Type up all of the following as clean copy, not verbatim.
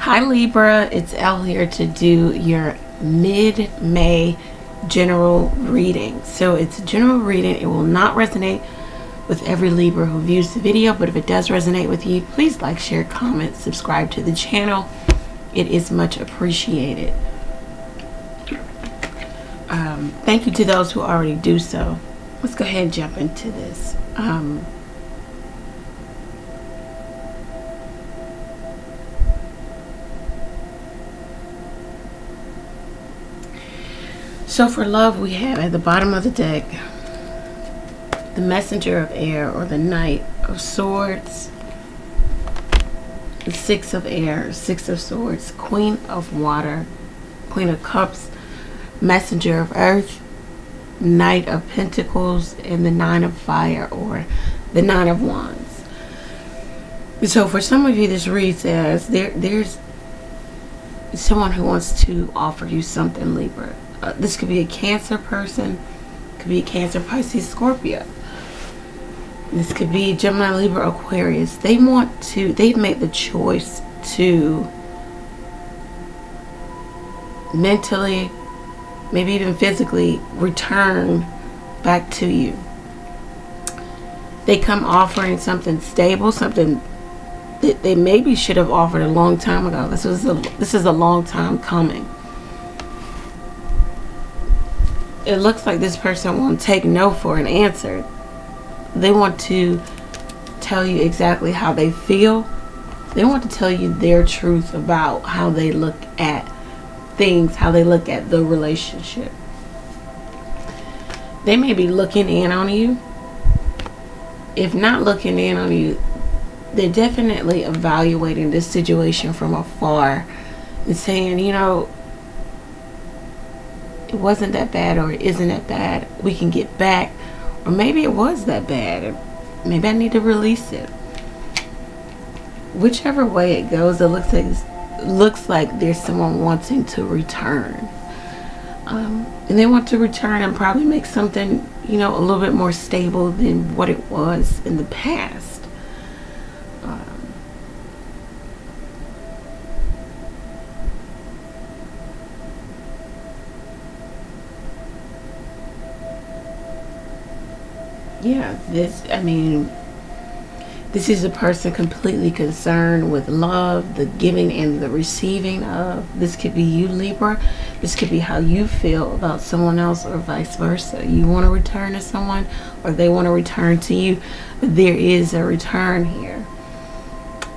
Hi Libra, it's Elle here to do your mid-May general reading. So it's a general reading. It will not resonate with every Libra who views the video, but if it does resonate with you, please like, share, comment, subscribe to the channel. It is much appreciated. Thank you to those who already do so. Let's go ahead and jump into this. So for love, we have at the bottom of the deck, the messenger of air, or the knight of swords, the six of air, six of swords, queen of water, queen of cups, messenger of earth, knight of pentacles, and the nine of fire, or the nine of wands. So for some of you, this reads as there's someone who wants to offer you something, Libra. This could be a Cancer person, could be a Cancer, Pisces, Scorpio. This could be Gemini, Libra, Aquarius. They want to, they've made the choice to mentally, maybe even physically, return back to you. They come offering something stable, something that they maybe should have offered a long time ago. This is a long time coming. It looks like this person won't take no for an answer. They want to tell you exactly how they feel. They want to tell you their truth about how they look at things, how they look at the relationship. They may be looking in on you. If not looking in on you, they're definitely evaluating this situation from afar and saying, you know, it wasn't that bad, or it isn't that bad. We can get back. Or maybe it was that bad. Or maybe I need to release it. Whichever way it goes, it looks like there's someone wanting to return. And they want to return and probably make something, you know, a little bit more stable than what it was in the past. This is a person completely concerned with love, the giving and the receiving of. This could be you, Libra. This could be how you feel about someone else, or vice versa. You want to return to someone, or they want to return to you. There is a return here.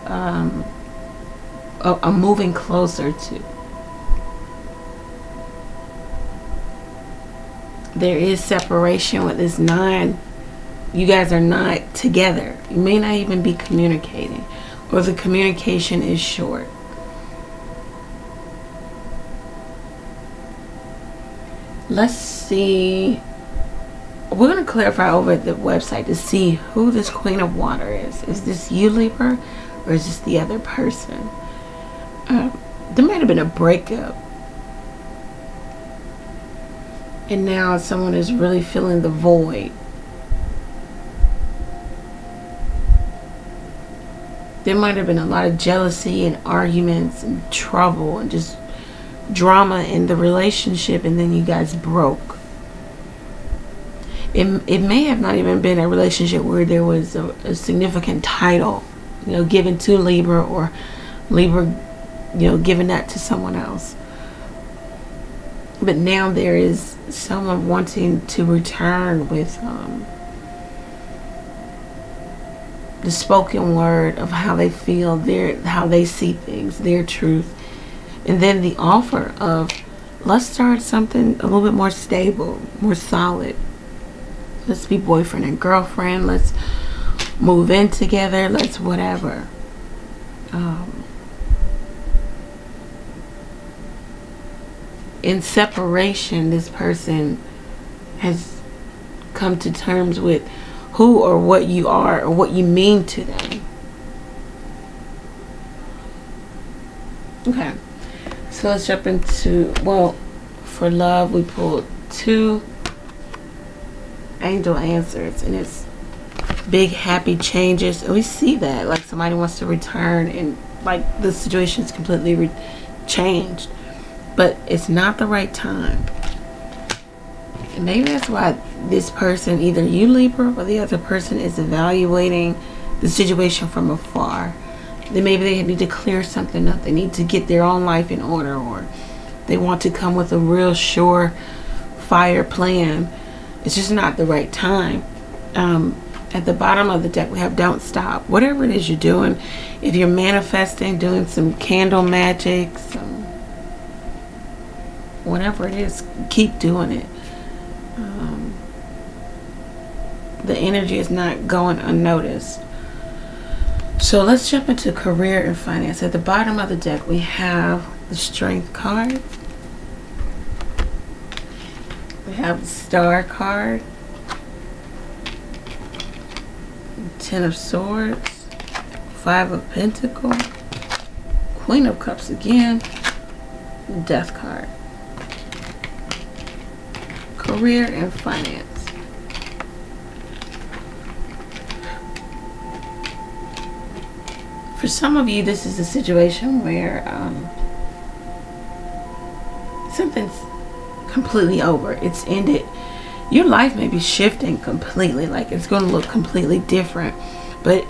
A moving closer to. There is separation with this nine. You guys are not together. You may not even be communicating, or the communication is short. Let's see. We're going to clarify over the website to see who this Queen of Water is. Is this you, Libra, or is this the other person? There might have been a breakup, and now someone is really feeling the void. There might have been a lot of jealousy and arguments and trouble and just drama in the relationship, and then you guys broke. It may have not even been a relationship where there was a significant title, you know, given to Libra, or Libra, you know, giving that to someone else. But now there is someone wanting to return with the spoken word of how they feel, how they see things, their truth. And then the offer of, let's start something a little bit more stable, more solid. Let's be boyfriend and girlfriend. Let's move in together. Let's whatever. In separation, this person has come to terms with who or what you are, or what you mean to them. Okay, so let's jump into, well, for love, we pulled two angel answers, and it's big, happy changes. And we see that, like, somebody wants to return and like the situation's completely changed, but it's not the right time. And maybe that's why this person, either you Libra or the other person, is evaluating the situation from afar. Then maybe they need to clear something up. They need to get their own life in order, or they want to come with a real surefire plan. It's just not the right time. At the bottom of the deck, we have don't stop. Whatever it is you're doing, if you're manifesting, doing some candle magic, some whatever it is, keep doing it. The energy is not going unnoticed. So let's jump into career and finance. At the bottom of the deck, we have the Strength card. We have the Star card. Ten of Swords, Five of Pentacles, Queen of Cups again, Death card. Career and finance. For some of you, this is a situation where something's completely over. It's ended. Your life may be shifting completely, like it's going to look completely different, but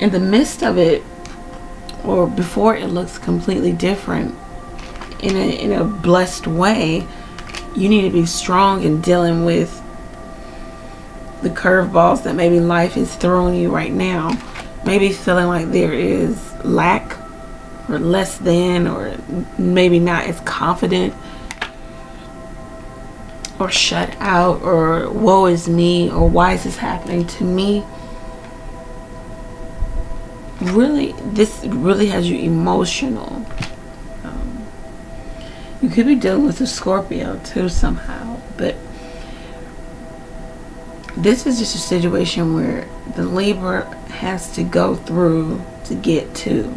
in the midst of it, or before it looks completely different in a blessed way, you need to be strong in dealing with the curveballs that maybe life is throwing you right now. Maybe feeling like there is lack or less than, or maybe not as confident, or shut out, or woe is me, or why is this happening to me? Really, this really has you emotional. You could be dealing with a Scorpio too somehow, but this is just a situation where the Libra has to go through to get to.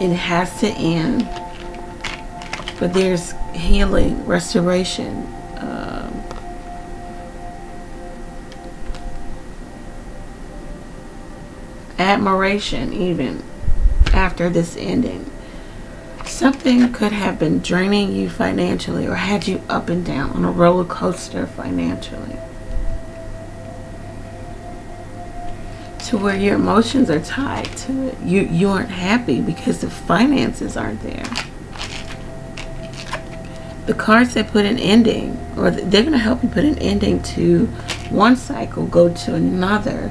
It has to end, but there's healing, restoration, admiration even after this ending. Something could have been draining you financially, or had you up and down on a roller coaster financially, to where your emotions are tied to it. You aren't happy because the finances aren't there. The cards that put an ending, or they're going to help you put an ending to one cycle, go to another.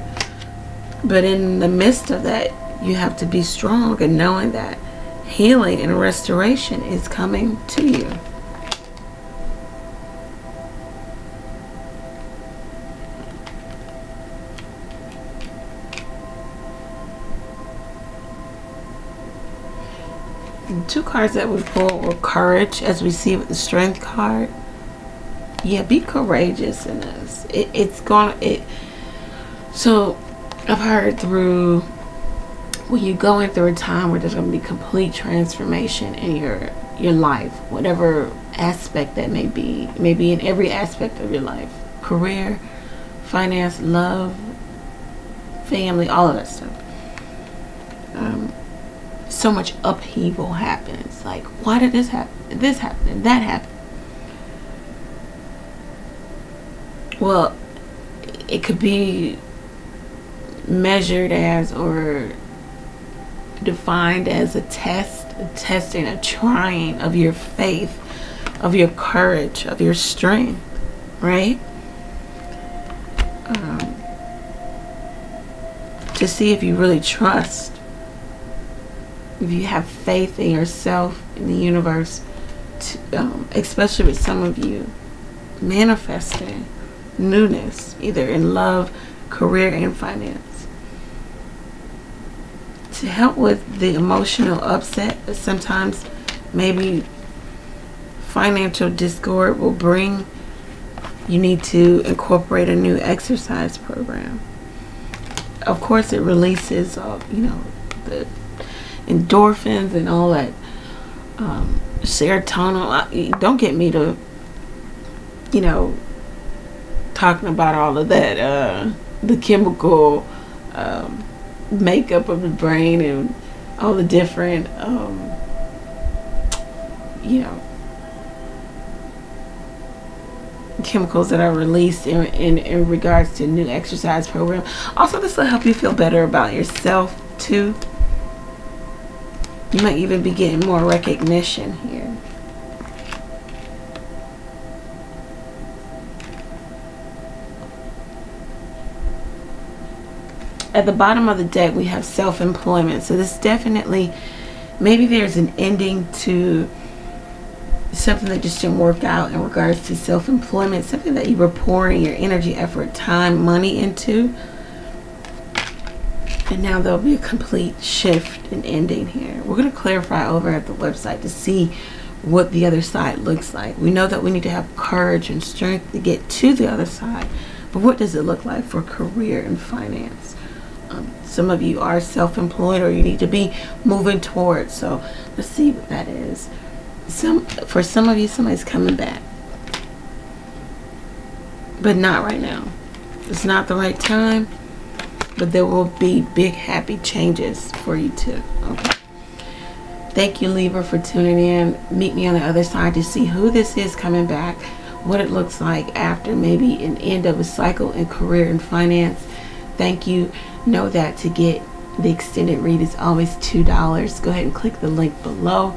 But in the midst of that, you have to be strong and knowing that healing and restoration is coming to you. Two cards that we pull were courage, as we see with the Strength card. Yeah, be courageous in this. So I've heard through, when you're going through a time where there's going to be complete transformation in your life, whatever aspect that may be, maybe in every aspect of your life, career, finance, love, family, all of that stuff. So much upheaval happens. Like, why did this happen? This happened, and that happened. Well, it could be measured as, or defined as, a testing, a trying of your faith, of your courage, of your strength, right? To see if you really trust, if you have faith in yourself, in the universe, especially with some of you manifesting newness, either in love, career, and finance. To help with the emotional upset that sometimes maybe financial discord will bring, you need to incorporate a new exercise program. Of course, it releases all, you know, the endorphins and all that, serotonin. Don't get me to, you know, talking about all of that, the chemical makeup of the brain and all the different, you know, chemicals that are released in regards to new exercise program. Also, this will help you feel better about yourself too. You might even be getting more recognition here. At the bottom of the deck, we have self-employment. So this definitely, maybe there's an ending to something that just didn't work out in regards to self-employment, something that you were pouring your energy, effort, time, money into. And now there'll be a complete shift and ending here. We're going to clarify over at the website to see what the other side looks like. We know that we need to have courage and strength to get to the other side, but what does it look like for career and finance? Some of you are self-employed or you need to be moving towards, so let's see what that is. For some of you, somebody's coming back, but not right now. It's not the right time, but there will be big happy changes for you too. Okay, thank you, Libra, for tuning in. Meet me on the other side to see who this is coming back, what it looks like after maybe an end of a cycle in career and finance. Thank you. Know that to get the extended read is always $2. Go ahead and click the link below.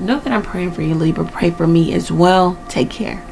Know that I'm praying for you, Libra. Pray for me as well. Take care.